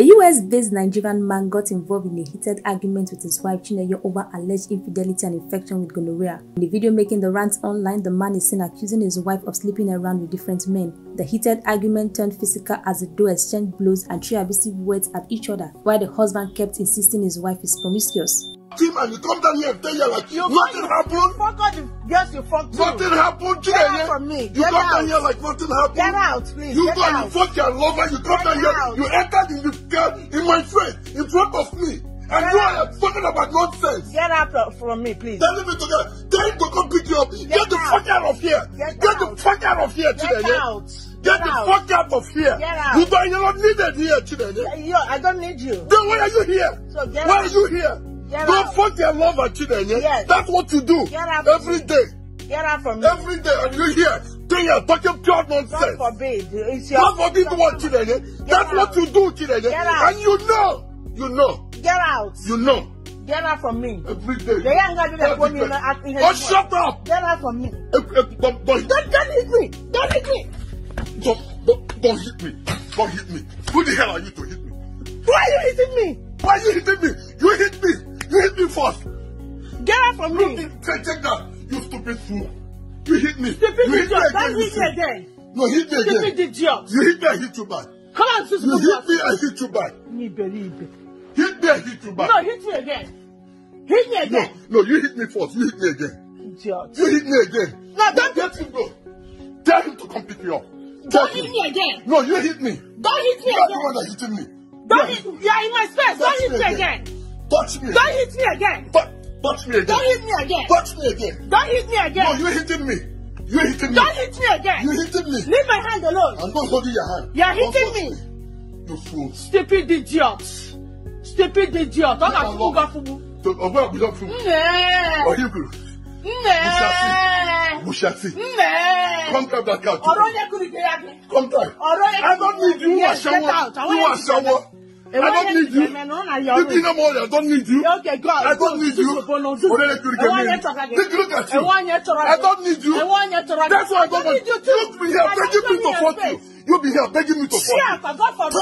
A US-based Nigerian man got involved in a heated argument with his wife Chinayo over alleged infidelity and infection with gonorrhea. In the video making the rant online, the man is seen accusing his wife of sleeping around with different men. The heated argument turned physical as the duo exchanged blows and threw abusive words at each other, while the husband kept insisting his wife is promiscuous. And you come down here and tell you like nothing happened. Nothing happened. Get out from me. You come down here like nothing happened. Get out, please. You go and fuck your lover. You come down here. You entered in the car in my face, in front of me, and you are talking about nonsense. Get out from me, please. Tell me to get. Tell him to come pick you up. Get the fuck out of here. Get the fuck out of here today. Get out. Get the fuck out of here. You're not needed here today. Yo, I don't need you. Then why are you here? Why are you here? Don't fuck your lover, children. Yes. That's what you do. Every day. Get out from me. Every day. And you hear, then you're talking pure nonsense. God forbid. God forbid what, children. That's what you do, children. Get out. And you know. You know. Get out. You know. Get out from me. Every day. They ain't going to do that for me. Oh, shut up. Get out from me. Don't hit me. Don't hit me. Don't hit me. Don't hit me. Who the hell are you to hit me? Why are you hitting me? Why are you hitting me? You hit me. You hit me first. Get out from me. Take that. You stupid fool. You hit me. Stupid idiot. Don't hit me again. No, hit me again. Stupid idiot. You hit me, I hit you back. Come on, sister. You hit me, I hit you back. Hit me, I hit you back. No, hit me again. Hit me again. No, you hit me first. You hit me again. Idiot. You hit me again. No, don't let him go. Tell him to come pick me up. Don't hit me again. No, you hit me. Don't hit me again. You're the one that hitting me. Don't hit me. You're in my space. Don't hit me again. Touch me. Don't hit me again. Touch me again. Don't hit me again. Touch me again. Don't hit me again. No, you're hitting me. You're hitting me. Don't hit me again. You're hitting me. Leave my hand alone. I'm not holding your hand. You're hitting me. You fool. Stupid idiot. Stupid idiot. I'm not fool. Bushati. Come grab that car. Come down. I don't need you. You are shower. I don't need you. I don't need you. I don't need you. Look at you. I don't need you. That's why I don't need you. You'll be here begging me to fuck you. You'll be here begging me to fuck you.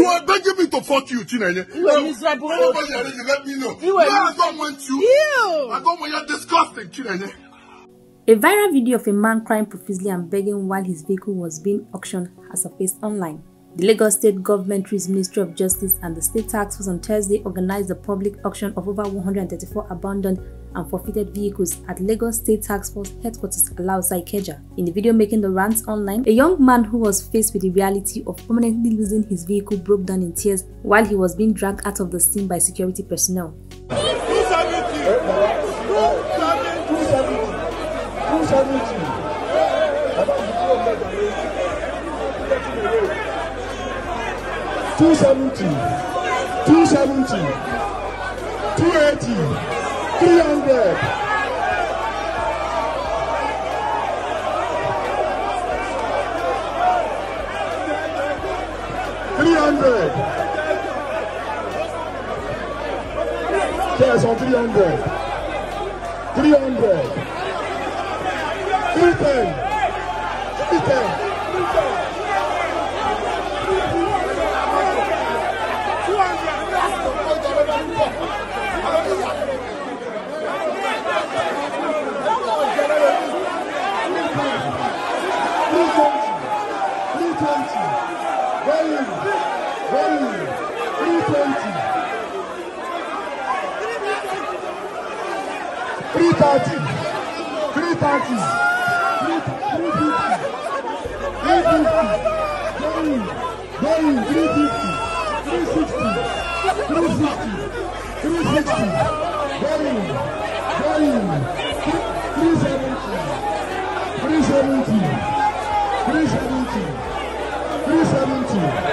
You are begging me to fuck you, Chinayo. Let me know. I don't want you. I don't want you. You're disgusting, Chinayo. A viral video of a man crying profusely and begging while his vehicle was being auctioned has surfaced online. The Lagos State Government, through its Ministry of Justice and the State Tax Force, on Thursday organized the public auction of over 134 abandoned and forfeited vehicles at Lagos State Tax Force headquarters alongside Ikeja. In the video making the rant online, a young man who was faced with the reality of permanently losing his vehicle broke down in tears while he was being dragged out of the scene by security personnel. $270, $270, $280, $300. Yes, on 300. 300. 310. 310. $330, $360, $370.